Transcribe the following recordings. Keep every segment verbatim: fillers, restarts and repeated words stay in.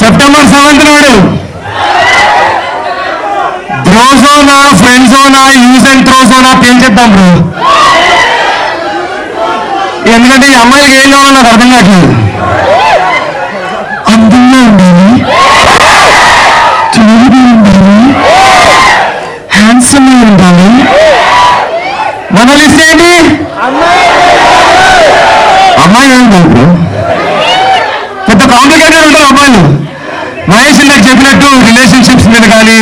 September seventh నాడు డ్రోజోనా friend జోనా యూజ్ అండ్ డ్రోజోనా పేల్చేద్దాం బ్రో. ఎందుకంటే ఈ అమ్మాయిలకి ఏం కావాలో నాకు అర్థం కావట్లేదు. అందంగా ఉండాలి, చదువుగా ఉండాలి, హ్యాండ్సమ్ ఉండాలి. మన లిస్ట్ ఏంటి? అమ్మాయి ఏంటి బ్రో? పెద్ద కాంప్లికేటెడ్ ఉంటాం అమ్మాయిలు. మహేష్ నాకు చెప్పినట్టు రిలేషన్షిప్స్ మీద కానీ,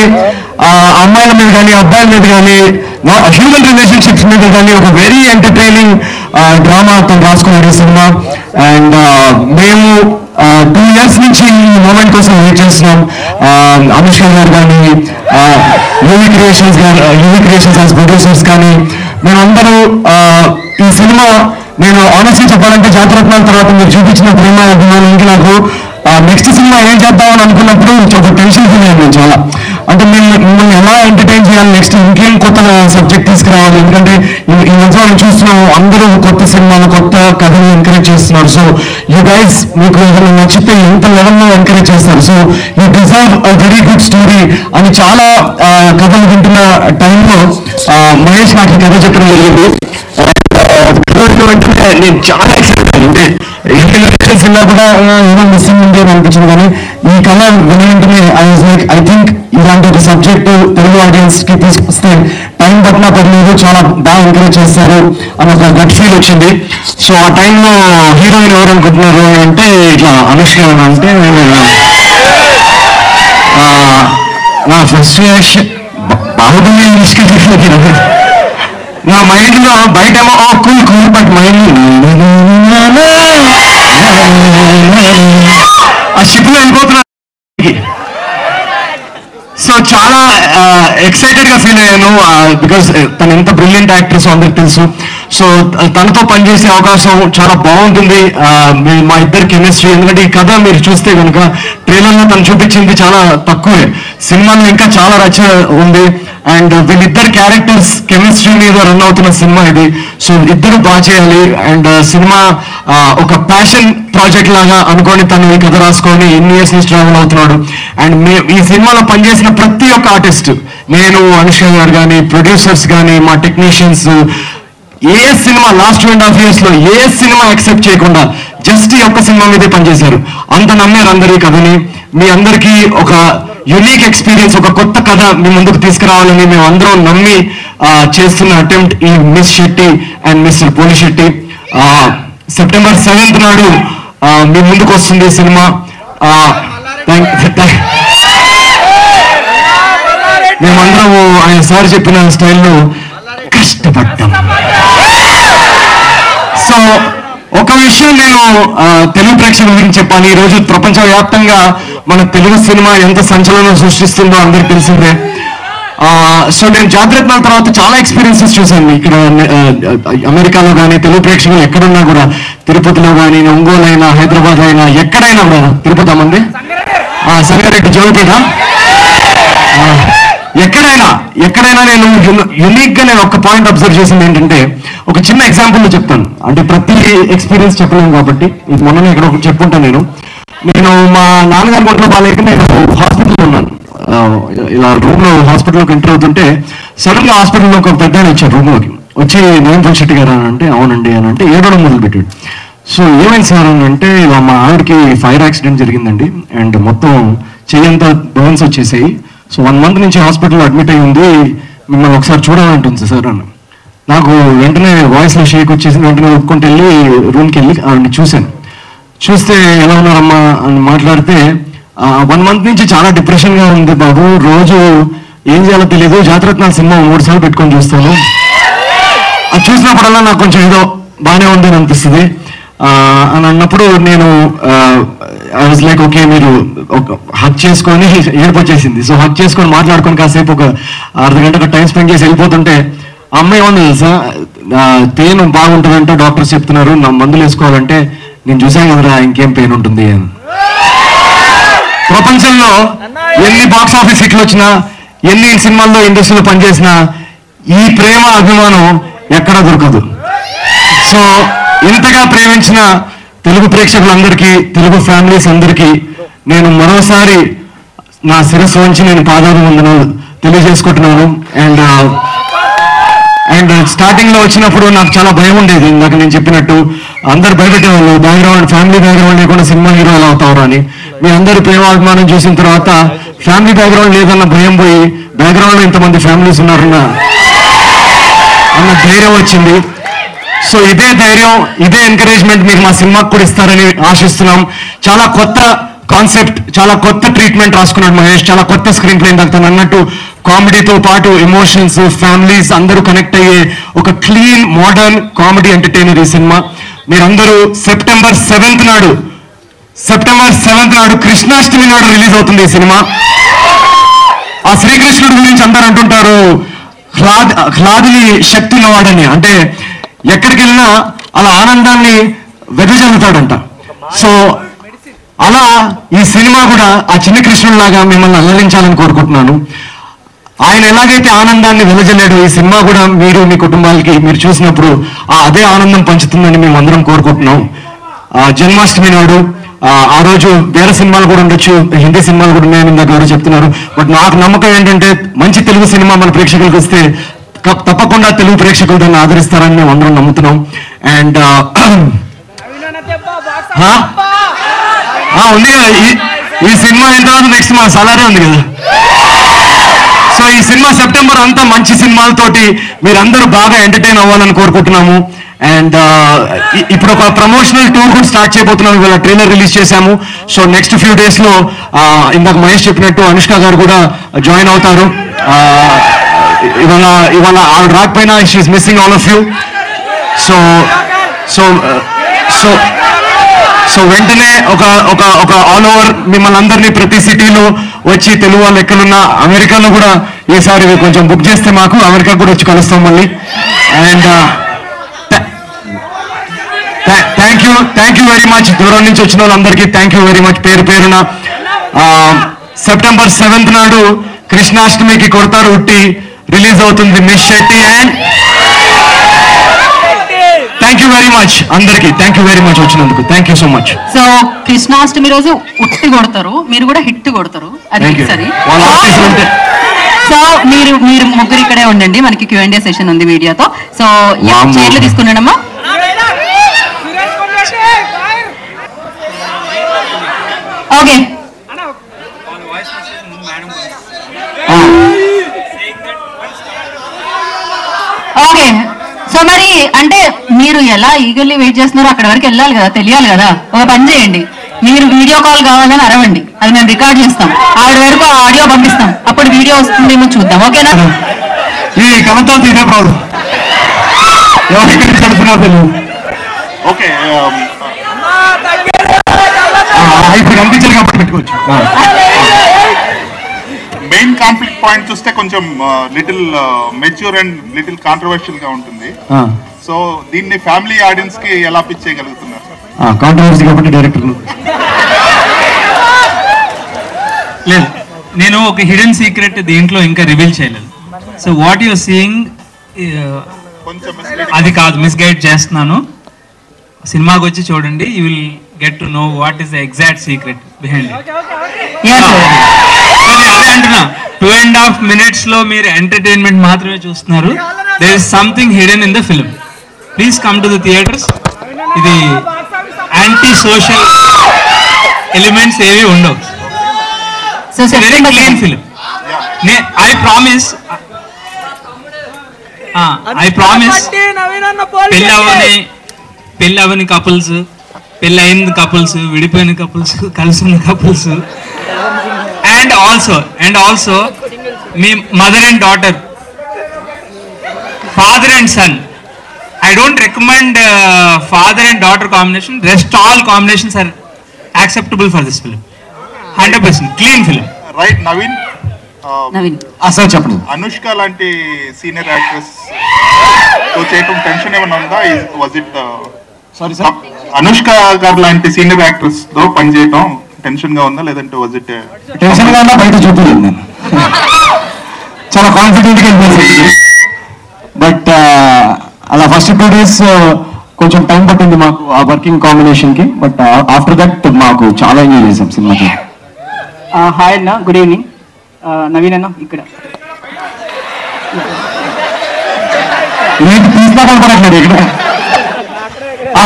అమ్మాయిల మీద కానీ, అబ్బాయిల మీద కానీ, హ్యూమన్ రిలేషన్షిప్స్ మీద కానీ ఒక వెరీ ఎంటర్టైనింగ్ డ్రామా అతను రాసుకున్నాడు సినిమా. అండ్ మేము టూ ఇయర్స్ నుంచి ఈ మూమెంట్ కోసం వెయిట్ చేస్తున్నాం. అనుష్క గారు కానీ, యూవి క్రియేషన్స్ కానీ, యూవి క్రియేషన్స్ యాజ్ ప్రొడ్యూసర్స్ కానీ, మేమందరూ ఈ సినిమా, నేను ఆనెస్ట్లీ చెప్పాలంటే జాతరత్నాల తర్వాత మీరు చూపించిన ప్రేమ అభిమానానికి నాకు నెక్స్ట్ సినిమా ఏం చేద్దామని అనుకున్నప్పుడు ఒక టెన్షన్ ఫీల్ అయ్యాను చాలా. అంటే మేము మిమ్మల్ని ఎలా ఎంటర్టైన్ చేయాలి, నెక్స్ట్ ఇంకేం కొత్త సబ్జెక్ట్ తీసుకురావాలి. ఎందుకంటే ఈ మధ్య మనం చూస్తున్నాము అందరూ కొత్త సినిమాలు, కొత్త కథలు ఎంకరేజ్ చేస్తున్నారు. సో యూ గైస్ మీకు ఏదైనా నచ్చితే ఎంత లెవెల్లో ఎంకరేజ్ చేస్తారు. So you deserve a very good story అని చాలా కథలు వింటున్న టైంలో మహేష్ నాకు ఈ కథ చెప్పడం జరిగింది. వెంటనే నేను చాలా ఎక్సైటెడ్. అంటే సినిమా కూడా ఏమో మిస్సింగ్ ఉంది అని అనిపించింది. కానీ ఈ కళ వెంటనే I was like I think ఇలాంటి ఒక సబ్జెక్టు తెలుగు ఆడియన్స్ కి తీసుకొస్తే టైం పట్టినా పర్లేదు, చాలా బాగా ఎంకరేజ్ చేస్తారు అని ఒక గట్ ఫీల్ వచ్చింది. సో ఆ టైంలో హీరోయిన్ ఎవరు అనుకుంటున్నారు అంటే ఇట్లా అనుష్క అంటే నా ఫస్ట్ రియాక్షన్ బాగుంది. అనుష్క నా మైండ్ లో బయటేమో కూల్ కూల్ బట్ మైండ్ ఆ షిప్ లో వెళ్ళిపోతున్నా. సో చాలా ఎక్సైటెడ్ గా ఫీల్ అయ్యాను బికాస్ తను ఎంత బ్రిలియంట్ యాక్ట్రెస్ అందరికి తెలుసు. సో తనతో పనిచేసే అవకాశం చాలా బాగుంటుంది మా ఇద్దరు కెమిస్ట్రీ. ఎందుకంటే ఈ కథ మీరు చూస్తే కనుక ట్రైలర్ లో తను చూపించింది చాలా తక్కువే, సినిమాలో ఇంకా చాలా రచన ఉంది. అండ్ వీళ్ళిద్దరు క్యారెక్టర్స్ కెమిస్ట్రీ మీద రన్ అవుతున్న సినిమా ఇది. సో ఇద్దరు బాగా చేయాలి. అండ్ సినిమా ఒక ప్యాషన్ ప్రాజెక్ట్ లాగా అనుకోని తను ఈ కథ రాసుకొని ఎన్ని ఇయర్స్ నుంచి ట్రావెల్ అవుతున్నాడు. అండ్ ఈ సినిమాలో పనిచేసిన ప్రతి ఒక్క ఆర్టిస్ట్, నేను, అనుష్క గారు కానీ, ప్రొడ్యూసర్స్ కానీ, మా టెక్నీషియన్స్, ఏ సినిమా last two and half years లో ఏ సినిమా ఎక్సెప్ట్ చేయకుండా జస్ట్ ఈ ఒక్క సినిమా మీదే పనిచేశారు. అంత నమ్మారు అందరి కథని. మీ అందరికీ ఒక యునీక్ ఎక్స్పీరియన్స్, ఒక కొత్త కథ మీ ముందుకు తీసుకురావాలని మేము అందరం నమ్మి చేస్తున్న అటెంప్ట్ ఈ miss Shetty and mister Polishetty. September seventh నాడు మీ ముందుకు వస్తుంది సినిమా. మేమందరము ఆయన సార్ చెప్పిన స్టైల్లో కష్టపడ్డాం. సో ఒక విషయం నేను తెలుగు ప్రేక్షకుల గురించి చెప్పాలి. ఈ రోజు ప్రపంచవ్యాప్తంగా మన తెలుగు సినిమా ఎంత సంచలనం సృష్టిస్తుందో అందరికి తెలిసిందే. సో నేను జాతరత్నాల తర్వాత చాలా ఎక్స్పీరియన్సెస్ చూశాను ఇక్కడ అమెరికాలో కానీ. తెలుగు ప్రేక్షకులు ఎక్కడున్నా కూడా, తిరుపతిలో కానీ, ఒంగోలు అయినా, హైదరాబాద్ అయినా, ఎక్కడైనా కూడా, తిరుపతి మంది, సంగారెడ్డి, జోలపేట, ఎక్కడైనా ఎక్కడైనా నేను యునీక్ గా నేను ఒక పాయింట్ అబ్జర్వ్ చేసింది ఏంటంటే, ఒక చిన్న ఎగ్జాంపుల్ చెప్తాను. అంటే ప్రతి ఎక్స్పీరియన్స్ చెప్పలేము కాబట్టి ఇది మొన్ననే ఇక్కడ ఒకటి చెప్పుకుంటాను. నేను నేను మా నాన్నగారి ఒంట్లో బాగాలేక నేను హాస్పిటల్లో ఉన్నాను. ఇలా రూమ్ లో హాస్పిటల్లోకి ఎంటర్ అవుతుంటే సడన్ గా హాస్పిటల్లో ఒక పెద్ద ఆయన వచ్చాడు రూమ్లోకి. వచ్చి నవీన్ పోలిశెట్టి గారు అని అంటే అవునండి అని అంటే ఏడవడం మొదలు పెట్టాడు. సో ఏమైంది సార్ అని అంటే ఇలా మా ఆవిడకి ఫైర్ యాక్సిడెంట్ జరిగిందండి, అండ్ మొత్తం చెయ్యంతా బోన్స్ వచ్చేసాయి. సో వన్ మంత్ నుంచి హాస్పిటల్లో అడ్మిట్ అయ్యి ఉంది, మిమ్మల్ని ఒకసారి చూడాలంటుంది సార్ అని. నాకు వెంటనే వాయిస్లో షేక్ వచ్చేసి వెంటనే ఒప్పుకుంటూ వెళ్ళి రూమ్కి వెళ్ళి ఆవిడని చూశాను. చూస్తే ఎలా ఉన్నారమ్మా అని మాట్లాడితే, వన్ మంత్ నుంచి చాలా డిప్రెషన్గా ఉంది బాబు, రోజు ఏం చేయాలో తెలియదు, జాతరత్నాల సినిమా మూడు సార్లు పెట్టుకొని చూస్తాను, అది చూసినప్పుడల్లా నాకు కొంచెం ఏదో బాగానే ఉంది అని అనిపిస్తుంది అని అన్నప్పుడు నేను ఐ వాజ్ లైక్ ఓకే మీరు హక్ చేసుకొని, ఏడుపు వచ్చేసింది, సో హక్ చేసుకొని మాట్లాడుకొని కాసేపు ఒక అర్ధ గంట టైం స్పెండ్ చేసి వెళ్ళిపోతుంటే అమ్మాయి ఉంది తెలుసా, పెయిన్ బాగుంటుందంటే డాక్టర్స్ చెప్తున్నారు, నా మందులు వేసుకోవాలంటే నేను చూసాను కదరా ఇంకేం పెయిన్ ఉంటుంది అని. ప్రపంచంలో ఎన్ని బాక్స్ ఆఫీస్ హిట్లు వచ్చినా, ఎన్ని సినిమాల్లో ఇండస్ట్రీలో పనిచేసినా ఈ ప్రేమ అభిమానం ఎక్కడా దొరకదు. సో ఇంతగా ప్రేమించిన తెలుగు ప్రేక్షకులందరికీ తెలుగు ఫ్యామిలీస్ అందరికీ నేను మరోసారి నా శిరస్సు వంచి నేను పాదాలు వందనాలు తెలియజేసుకుంటున్నాను. అండ్ అండ్ స్టార్టింగ్ లో వచ్చినప్పుడు నాకు చాలా భయం ఉండేది. ఇందాక నేను చెప్పినట్టు అందరు భయపెట్టేవాళ్ళు, బ్యాక్గ్రౌండ్ ఫ్యామిలీ బ్యాక్గ్రౌండ్ లేకుండా సినిమా హీరో అలా అవుతారు అని. మీ అందరి ప్రేమాభిమానం చూసిన తర్వాత ఫ్యామిలీ బ్యాక్గ్రౌండ్ లేదన్న భయం పోయి బ్యాక్గ్రౌండ్ లో ఇంతమంది ఫ్యామిలీస్ ఉన్నారన్న అన్న ధైర్యం వచ్చింది. సో ఇదే ధైర్యం, ఇదే ఎంకరేజ్మెంట్ మీకు మా సినిమాకు కూడా ఇస్తారని ఆశిస్తున్నాం. చాలా కొత్త కాన్సెప్ట్, చాలా కొత్త ట్రీట్మెంట్ రాసుకున్నాడు మహేష్, చాలా కొత్త స్క్రీన్ ప్లే. తను అన్నట్టు కామెడీతో పాటు ఎమోషన్స్, ఫ్యామిలీస్ అందరూ కనెక్ట్ అయ్యే ఒక క్లీన్ మోడర్న్ కామెడీ ఎంటర్టైనర్ ఈ సినిమా. మీరందరూ సెప్టెంబర్ సెవెంత్ నాడు సెప్టెంబర్ సెవెంత్ నాడు కృష్ణాష్టమి నాడు రిలీజ్ అవుతుంది ఈ సినిమా. ఆ శ్రీకృష్ణుడి గురించి అందరు అంటుంటారు హ్లాదిని శక్తి ఉన్నవాడని, అంటే ఎక్కడికి వెళ్ళినా అలా ఆనందాన్ని వెదజల్లుతాడంట. సో అలా ఈ సినిమా కూడా ఆ చిన్న కృష్ణుడిలాగా మిమ్మల్ని అలరించాలని కోరుకుంటున్నాను. ఆయన ఎలాగైతే ఆనందాన్ని వెదజల్లాడు ఈ సినిమా కూడా మీరు మీ కుటుంబాలకి మీరు చూసినప్పుడు ఆ అదే ఆనందం పంచుతుందని మేము అందరం కోరుకుంటున్నాం. జన్మాష్టమి నాడు ఆ రోజు వేరే సినిమాలు కూడా ఉండొచ్చు, హిందీ సినిమాలు కూడా ఉన్నాయని దగ్గర చెప్తున్నారు. బట్ నాకు నమ్మకం ఏంటంటే మంచి తెలుగు సినిమా మన ప్రేక్షకులకు వస్తే తప్పకుండా తెలుగు ప్రేక్షకులు దాన్ని ఆదరిస్తారని మేము అందరం నమ్ముతున్నాం. అండ్ ఉంది కదా ఈ సినిమా అయిన తర్వాత నెక్స్ట్ మా సలారీ ఉంది కదా. సో ఈ సినిమా సెప్టెంబర్ అంతా మంచి సినిమాలతోటి మీరందరూ బాగా ఎంటర్టైన్ అవ్వాలని కోరుకుంటున్నాము. అండ్ ఇప్పుడు ఒక ప్రమోషనల్ టూర్ కూడా స్టార్ట్ చేయబోతున్నాం. ఇవాళ ట్రైలర్ రిలీజ్ చేశాము. సో నెక్స్ట్ ఫ్యూ డేస్ లో ఇందాక మహేష్ చెప్పినట్టు అనుష్క గారు కూడా జాయిన్ అవుతారు. ఇవాళ ఇవాళ ఆవిడ రాకపోయినా she is missing all of you. So so so so వెంటనే ఒక ఒక ఒక ఆల్ ఓవర్ మిమ్మల్ని అందరినీ ప్రతి సిటీలో వచ్చి తెలుగు వాళ్ళు ఎక్కడున్నా అమెరికాలో కూడా ఈసారి కొంచెం బుక్ చేస్తే మాకు అమెరికా కూడా వచ్చి కలుస్తాం మళ్ళీ. And thank you thank you very much దూరం నుంచి వచ్చిన వాళ్ళందరికీ థ్యాంక్ యూ వెరీ మచ్ పేరు పేరున. సెప్టెంబర్ సెవెంత్ నాడు కృష్ణాష్టమికి కొడతారు ఉట్టి రిలీజ్ అవుతుంది miss Shetty. And thank you very much అందరికి, థ్యాంక్ యూ వెరీ మచ్ వచ్చినందుకు, thank you so much. So Krishnashtami రోజు ఉట్టి కొడతారు, మీరు కూడా హిట్ కొడతారు అది సరే. సో మీరు మీరు ముగ్గురు ఇక్కడే ఉండండి, మనకి క్యూ అండ్ ఏ సెషన్ ఉంది మీడియాతో. సో చైర్లు తీసుకున్నాడమ్మా. ఓకే ఓకే సో మరి అంటే మీరు ఎలా ఈగర్లీ వెయిట్ చేస్తున్నారో అక్కడ వరకు వెళ్ళాలి కదా, తెలియాలి కదా. ఒక పని చేయండి, మీరు వీడియో కాల్ కావాలని అరవండి, అది మేము రికార్డ్ చేస్తాం. ఆవిడ వరకు ఆడియో పంపిస్తాం, అప్పుడు వీడియో వస్తుందేమో చూద్దాం. ఓకేనా? ఓకే మెయిన్ కాన్ఫ్లిక్ట్ పాయింట్ చూస్తే కొంచెం little mature and little controversial గా ఉంటుంది. సో దీన్ని ఫ్యామిలీ ఆడియన్స్ కి ఎలా పిచ్ చేయగలుగుతున్నారు? కాంట్రవర్సీ కాబట్టి డైరెక్టర్లు లేదు. నేను ఒక హిడెన్ సీక్రెట్ దీంట్లో ఇంకా రివీల్ చేయలేదు. సో వాట్ యువర్ సీయింగ్ అది కాదు, మిస్గైడ్ చేస్తున్నాను. సినిమాకి వచ్చి చూడండి, you will get to know what is the exact secret behind it. అదే అంటున్నా, టూ అండ్ హాఫ్ మినిట్స్ లో మీరు ఎంటర్టైన్మెంట్ మాత్రమే చూస్తున్నారు. There is something hidden in the film. Please come to the theatres. ఇది యాంటీ సోషల్ ఎలిమెంట్స్ ఏవి ఉండవు. Very clean film. I promise I promise పెళ్ళి అవని పెళ్ళి అవని కపుల్స్, పెళ్ళి అయిన కపుల్స్, విడిపోయిన కపుల్స్, కలిసి ఉన్న couples, and also and also మీ mother and daughter, father and son. I don't recommend uh, father and daughter combination. Rest all combinations are acceptable for this film. one hundred percent clean film. Right, Naveen? Uh, Naveen. Asa chappu. Anushka lanti senior actress. So, chetum tension emanna unda? Was it? Uh, sorry, sir. Uh, Anushka gar lanti senior actress tho pani cheyatam tension ga unda ledante was it? Tension ga unda bayita chuppalenu nenu. Chala confident ga unnaru. But. Uh, అలా first two days కొంచెం time పట్టింది మాకు ఆ working combination కి, but after that మాకు చాలా enjoy చేసాం సినిమాకి. హాయ్ అన్న, గుడ్ ఈవినింగ్. నవీన్ అన్న ఇక్కడ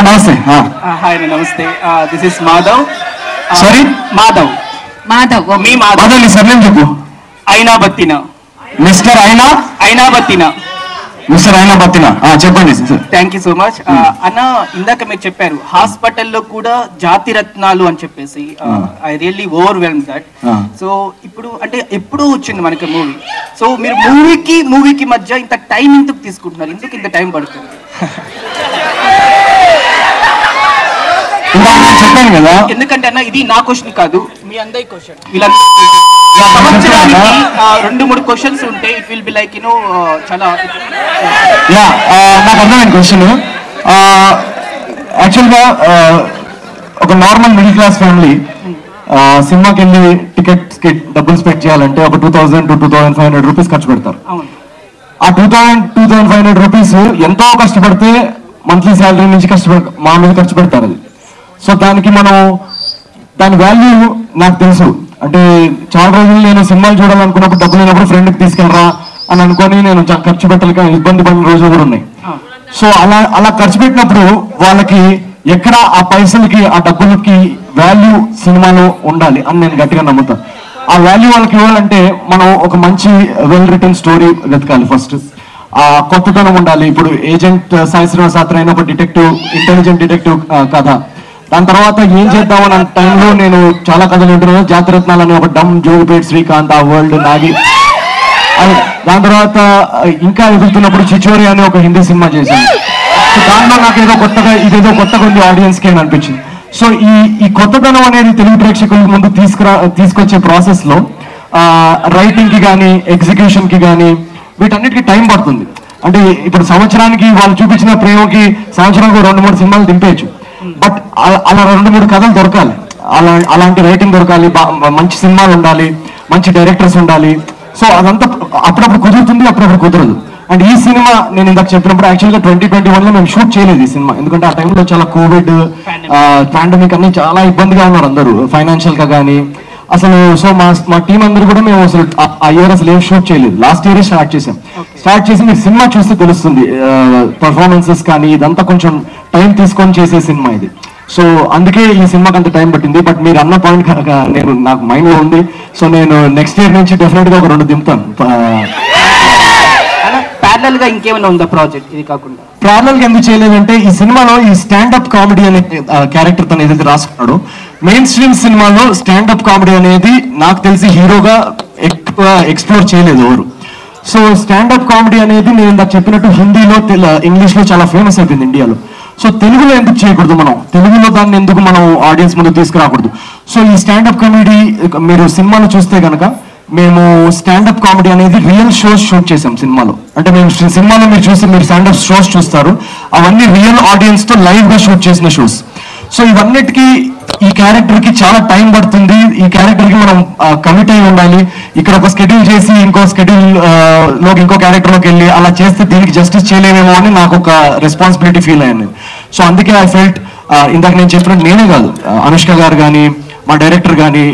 నమస్తే. హాయ్ అన్న నమస్తే. This is Madhav. Sorry Madhav. Madhav మీ మాధవ్ ని సర్నేమ్ చెప్పు. అయినా బత్తినా. మిస్టర్ అయినా అయినా బత్తినా. మిస్టర్ అయినా బత్తినా చెప్పండి sir. Thank you so much అన్న. ఇందాక మీరు చెప్పారు హాస్పిటల్లో కూడా జాతి రత్నాలు అని చెప్పేసి, I really overwhelm that. So ఇప్పుడు అంటే ఎప్పుడు వచ్చింది మనకి మూవీ, సో మీరు మూవీకి మూవీకి మధ్య ఇంత టైం ఎందుకు తీసుకుంటున్నారు, ఎందుకు ఇంత టైం పడుతుంది? చెప్పాను కదా, ఎందుకంటే అన్న ఇది నా క్వశ్చన్ కాదు, మీ అందరి క్వశ్చన్. వీళ్ళందరూ రెండు మూడు క్వశ్చన్స్ ఉంటే it will be like you know చాలా. యా నాకు అర్థమైన క్వశ్చన్. యాక్చువల్గా ఒక నార్మల్ మిడిల్ క్లాస్ ఫ్యామిలీ సినిమాకి వెళ్ళి టికెట్స్కి డబ్బులు స్పెండ్ చేయాలంటే ఒక two thousand to two thousand five hundred rupees ఖర్చు పెడతారు. ఆ two thousand two thousand five hundred rupees ఎంతో కష్టపడితే మంత్లీ శాలరీ నుంచి కష్టపడ మామూలుగా ఖర్చు పెడతారు అది. సో దానికి మనం దాని వాల్యూ నాకు తెలుసు. అంటే చాలా రోజులు నేను సినిమాలు చూడాలనుకున్నప్పుడు డబ్బులు లేనప్పుడు ఫ్రెండ్కి తీసుకెళ్ళరా అని అనుకొని నేను ఖర్చు పెట్టలేక ఇబ్బంది పడిన రోజులు కూడా ఉన్నాయి. సో అలా అలా ఖర్చు పెట్టినప్పుడు వాళ్ళకి ఎక్కడ ఆ పైసలకి ఆ డబ్బులకి వాల్యూ సినిమాలో ఉండాలి అని నేను గట్టిగా నమ్ముతాను. ఆ వాల్యూ వాళ్ళకి ఇవ్వాలంటే మనం ఒక మంచి వెల్ రిటన్ స్టోరీ వెతకాలి ఫస్ట్. ఆ కొత్తతనం ఉండాలి. ఇప్పుడు ఏజెంట్ సాయి శ్రీనివాస్ సాత్ర అయిన ఒక డిటెక్టివ్, ఇంటెలిజెంట్ డిటెక్టివ్ కథ. దాని తర్వాత ఏం చేద్దామని అన్న టైంలో నేను చాలా కథలు వింటున్నాను. జాతిరత్నాలు అనే ఒక డమ్, జోగిపేట్ శ్రీకాంత్, ఆ వరల్డ్, నాగి. దాని తర్వాత ఇంకా ఎదుగుతున్నప్పుడు చిచోరి అనే ఒక హిందీ సినిమా చేశాను. సో దాంట్లో నాకు ఏదో కొత్తగా ఇదేదో కొత్తగా ఉంది ఆడియన్స్కి అని అనిపించింది. సో ఈ ఈ కొత్తదనం అనేది తెలుగు ప్రేక్షకుల ముందు తీసుకురా తీసుకొచ్చే ప్రాసెస్లో రైటింగ్కి కానీ ఎగ్జిక్యూషన్కి కానీ వీటన్నిటికీ టైం పడుతుంది. అంటే ఇప్పుడు సంవత్సరానికి వాళ్ళు చూపించిన ప్రేమకి సంవత్సరానికి రెండు మూడు సినిమాలు దింపేయచ్చు, బట్ అలా రెండు మూడు కథలు దొరకాలి, అలా అలాంటి రైటింగ్ దొరకాలి, మంచి సినిమాలు ఉండాలి, మంచి డైరెక్టర్స్ ఉండాలి. సో అదంతా అప్పుడప్పుడు కుదురుతుంది, అప్పుడప్పుడు కుదరదు. అండ్ ఈ సినిమా నేను ఇందాక చెప్పినప్పుడు యాక్చువల్గా ట్వంటీ ట్వంటీ వన్లో మేము షూట్ చేయలేదు ఈ సినిమా, ఎందుకంటే ఆ టైంలో చాలా కోవిడ్ పాండమిక్ అన్ని చాలా ఇబ్బందిగా ఉన్నారు అందరూ ఫైనాన్షియల్గా కానీ అసలు. సో మా మా టీం అందరూ కూడా మేము అసలు ఆ ఇయర్ అసలు ఏం షూట్ చేయలేదు, లాస్ట్ ఇయరే స్టార్ట్ చేసాం. స్టార్ట్ చేసి మీరు సినిమా చూస్తే తెలుస్తుంది, పర్ఫార్మెన్సెస్ కానీ ఇదంతా కొంచెం టైం తీసుకొని చేసే సినిమా ఇది. సో అందుకే ఈ సినిమాకి అంత టైం పట్టింది. బట్ మీరు అన్న పాయింట్ కనుక నేను నాకు మైండ్లో ఉంది. సో నేను నెక్స్ట్ ఇయర్ నుంచి డెఫినెట్గా ఒక రెండు దింపుతాను. ప్యారలల్ గా ఇంకేమైనా ఉందా ప్రాజెక్ట్ ఇది కాకుండా? ప్యారలల్ గా ఎందుకు చేయలేదంటే ఈ సినిమాలో ఈ స్టాండప్ కామెడీ అనే క్యారెక్టర్ తను ఏదైతే రాసుకున్నాడు, మెయిన్ స్ట్రీమ్ సినిమాలో స్టాండప్ కామెడీ అనేది నాకు తెలిసి హీరోగా ఎక్కువ ఎక్స్ప్లోర్ చేయలేదు ఎవరు. సో స్టాండప్ కామెడీ అనేది నేను ఇందాక చెప్పినట్టు హిందీలో ఇంగ్లీష్లో చాలా ఫేమస్ అయిపోయింది ఇండియాలో. సో తెలుగులో ఎందుకు చేయకూడదు మనం? తెలుగులో దాన్ని ఎందుకు మనం ఆడియన్స్ ముందు తీసుకురాకూడదు? సో ఈ స్టాండప్ కామెడీ మీరు సినిమాలో చూస్తే కనుక మేము స్టాండప్ కామెడీ అనేది రియల్ షోస్ షూట్ చేసాం సినిమాలో. అంటే మేము సినిమాలో మీరు చూసి మీరు స్టాండప్ షోస్ చూస్తారు, అవన్నీ రియల్ ఆడియన్స్తో లైవ్గా షూట్ చేసిన షోస్. సో ఇవన్నిటికీ ఈ క్యారెక్టర్కి చాలా టైం పడుతుంది, ఈ క్యారెక్టర్కి మనం కమిట్ అయి ఉండాలి. ఇక్కడ ఒక స్కెడ్యూల్ చేసి ఇంకో స్కెడ్యూల్లోకి ఇంకో క్యారెక్టర్లోకి వెళ్ళి అలా చేస్తే దీనికి జస్టిస్ చేయలేమేమో అని నాకు ఒక రెస్పాన్సిబిలిటీ ఫీల్ అయ్యాను. సో అందుకే ఐ ఫెల్ట్, ఇందాక నేను చెప్పినట్టు నేనే కాదు, అనుష్క గారు కానీ, మా డైరెక్టర్ కానీ,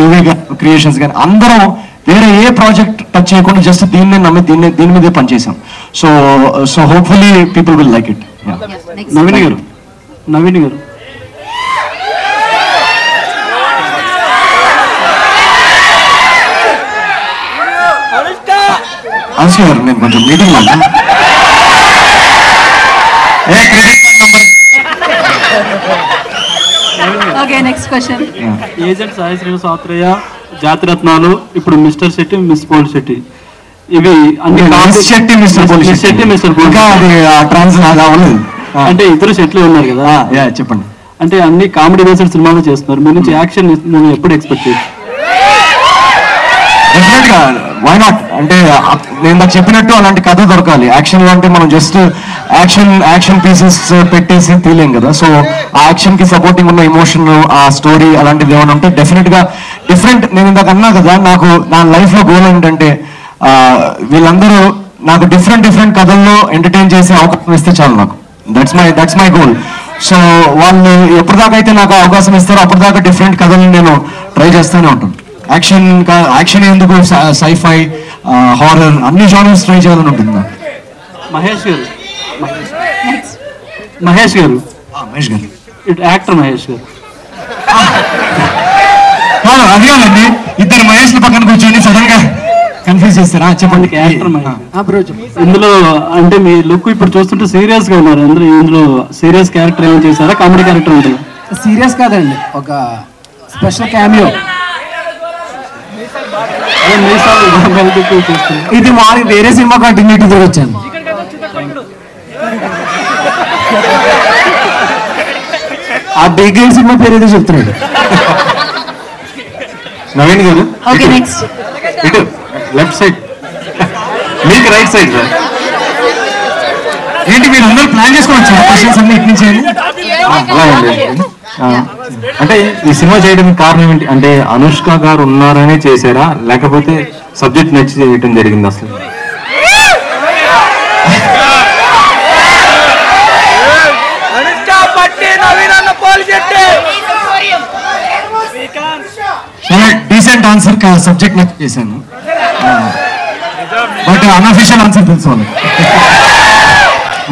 యూవీ క్రియేషన్స్ కానీ అందరం వేరే ఏ ప్రాజెక్ట్ టచ్ చేయకుండా జస్ట్ దీన్నే నమ్మి దీన్నే దీని మీదే పనిచేసాం. So so hopefully people will like it. Naveen garu, Naveen garu Anushka garu నేను కొంచెం మీటింగ్ వల్ల ఏజెంట్ సాయి శ్రీనివాస్ ఆత్రేయ, జాతిరత్నాలు, ఇప్పుడు మిస్టర్ శెట్టి మిస్ పోలిశెట్టి, ఇవి అన్ని అంటే ఇద్దరు శెట్లే ఉన్నారు కదా, చెప్పండి. అంటే అన్ని కామెడీ బేస్డ్ సినిమాలు చేస్తున్నారు, మీ నుంచి యాక్షన్ నేను ఎప్పుడు ఎక్స్పెక్ట్ చేస్తాను? Why not? అంటే నేను నాకు చెప్పినట్టు అలాంటి కథ దొరకాలి. యాక్షన్ అంటే మనం జస్ట్ యాక్షన్ యాక్షన్ పీసెస్ పెట్టేసి తీయలేం కదా. సో ఆ యాక్షన్కి సపోర్టింగ్ ఉన్న ఎమోషన్, ఆ స్టోరీ అలాంటివి ఏమైనా ఉంటే డెఫినెట్గా డిఫరెంట్. నేను ఇందాక అన్నా కదా నాకు నా లైఫ్లో గోల్ ఏంటంటే వీళ్ళందరూ నాకు డిఫరెంట్ డిఫరెంట్ కథల్లో ఎంటర్టైన్ చేసే అవకాశం ఇస్తే చాలు నాకు. That's my that's my goal. So వాళ్ళు ఎప్పుడు దాకా అయితే నాకు అవకాశం ఇస్తారో అప్పుడు దాకా డిఫరెంట్ కథల్ని నేను ట్రై చేస్తూనే ఉంటాను. యాక్షన్ ఇంకా యాక్షన్ ఎందుకు సైఫై హారర్ అన్ని జానర్స్ ట్రై చేయాలని ఉంటుంది నాకు. మహేష్ గారు మహేష్ గారు మహేష్ గారు ఇట్ యాక్టర్ మహేష్ గారు హలో అదిగోండి ఇద్దరు మహేష్ల పక్కన కూర్చోండి సడన్ గా కన్ఫ్యూజ్ చేస్తారా చెప్పండి యాక్టర్ మహేష్ ఇందులో అంటే మీ లుక్ ఇప్పుడు చూస్తుంటే సీరియస్ గా ఉన్నారు అందరూ ఇందులో సీరియస్ క్యారెక్టర్ ఏమైనా చేశారా కామెడీ క్యారెక్టర్ ఉంటాయి సీరియస్ కాదండి ఒక స్పెషల్ క్యామియో ఇది మారి వేరే సినిమా కంటిన్యూటీ వచ్చాను ఆ బిగ్గెల్ సినిమా పేరు ఏదో చెప్తున్నాడు నవీన్ గారు ఇటు లెఫ్ట్ సైడ్ మీకు రైట్ సైడ్ సార్ ఏంటి మీరు అందరూ ప్లాన్ చేసుకోవచ్చు క్వశ్చన్స్ అన్ని ఇట్ నుంచి అంటే ఈ సినిమా చేయడానికి కారణం ఏంటి అంటే అనుష్క గారు ఉన్నారనే చేశారా లేకపోతే సబ్జెక్ట్ నచ్చి చేయడం జరిగింది అసలు డీసెంట్ ఆన్సర్ సబ్జెక్ట్ నచ్చి చేశాను బట్ అన్అఫీషియల్ ఆన్సర్ తెలుసుకోవాలి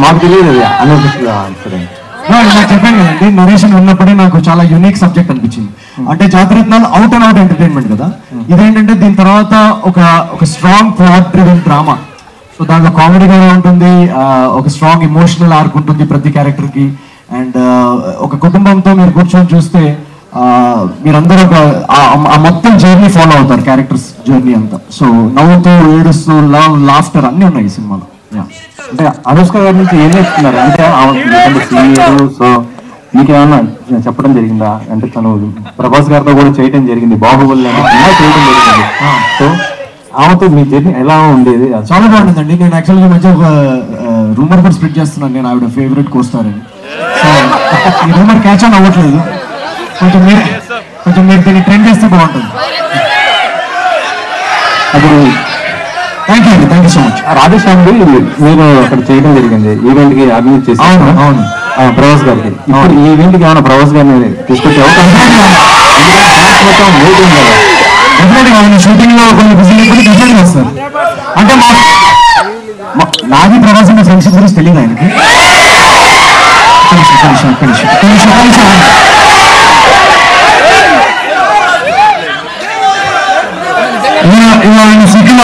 మాకు తెలియదు అది అన్అఫీషియల్ ఆన్సర్ అని నాకు చెప్పాను కదండి నరేషన్ ఉన్నప్పుడే నాకు చాలా యూనిక్ సబ్జెక్ట్ అనిపించింది అంటే Jathiratnalu out and out entertainment కదా ఇదేంటంటే దీని తర్వాత ఒక ఒక strong plot driven drama so దాంట్లో కామెడీగానే ఉంటుంది ఒక స్ట్రాంగ్ ఇమోషనల్ ఆర్క్ ఉంటుంది ప్రతి క్యారెక్టర్కి అండ్ ఒక కుటుంబంతో మీరు కూర్చొని చూస్తే మీరందరూ ఒక మొత్తం జర్నీ ఫాలో అవుతారు క్యారెక్టర్స్ జర్నీ అంతా సో నవ్వుతూ ఏడుస్తూ లవ్ లాఫ్టర్ అన్నీ ఉన్నాయి ఈ సినిమాలో అంటే అనుష్క గారి నుంచి ఏం నేర్చుకున్నారు అంటే సీనియర్ సో మీకేమన్నా చెప్పడం జరిగిందా అంటే తను ప్రభాస్ గారితో కూడా చేయడం జరిగింది బాహుబలి అలా చేయడం జరిగింది సో ఆమెతో మీ జర్నీ ఎలా ఉండేది చాలా బాగుంటుందండి నేను యాక్చువల్గా మధ్య ఒక రూమర్ కూడా స్ప్రెడ్ చేస్తున్నాను నేను ఆవిడ ఫేవరెట్ కోస్తారు అని సో ఈ రూమర్ క్యాచ్ ఆన్ అవ్వట్లేదు కొంచెం మీరు కొంచెం మీరు దీన్ని ట్రెండ్ చేస్తే బాగుంటుంది అప్పుడు thank you thank you so much రాధేశ్యామి మీరు అక్కడ చేయడం జరిగింది ఈవెంట్ కి అభివృద్ధి చేశారు అవును ప్రవాస్ గారికి ఇప్పుడు ఈ ఈవెంట్ కి ఏమైనా ప్రవాస్ గారిని తీసుకొచ్చే అవకాశం షూటింగ్ లో వస్తారు అంటే నాది ప్రవాస్ అనే ఫ్రెండ్షిప్ గురించి తెలియదు ఆయనకి ఆయన సిటీలో